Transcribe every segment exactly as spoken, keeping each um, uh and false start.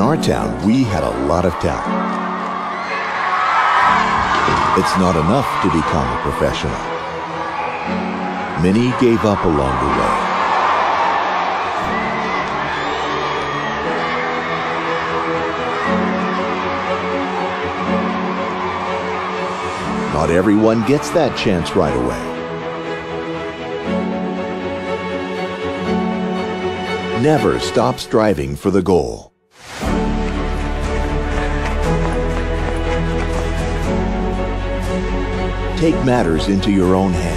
our town, we had a lot of talent. It's not enough to become a professional. Many gave up along the way. Not everyone gets that chance right away. Never stop striving for the goal. Take matters into your own hands.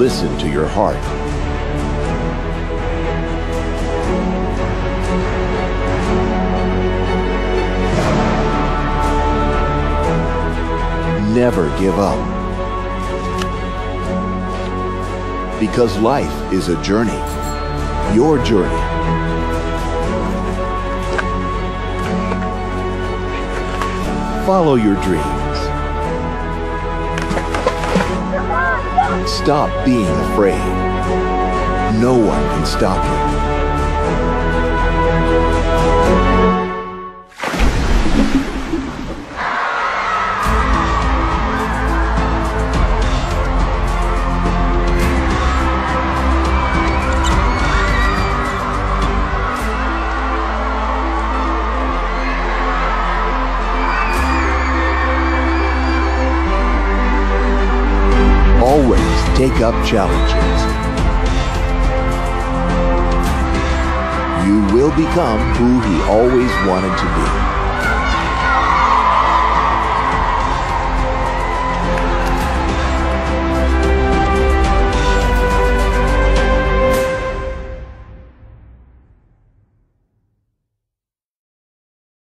Listen to your heart. Never give up, because life is a journey, your journey. Follow your dreams. Stop being afraid. No one can stop you. Take up challenges. You will become who he always wanted to be.